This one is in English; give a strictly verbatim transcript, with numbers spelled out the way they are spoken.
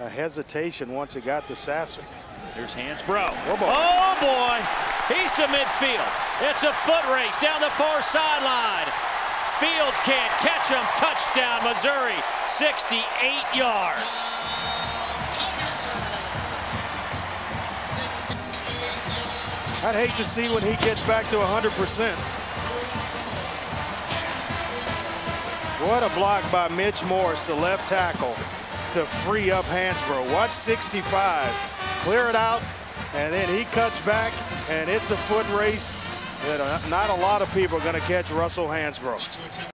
a hesitation once he got the Sasser. There's Hansbrough. Oh boy. Oh boy. He's to midfield. It's a foot race down the far sideline. Fields can't catch him. Touchdown, Missouri. sixty-eight yards. I'd hate to see when he gets back to one hundred percent. What a block by Mitch Morris, the left tackle, to free up Hansbrough. Watch sixty-five. Clear it out, and then he cuts back, and it's a foot race that not a lot of people are going to catch Russell Hansbrough.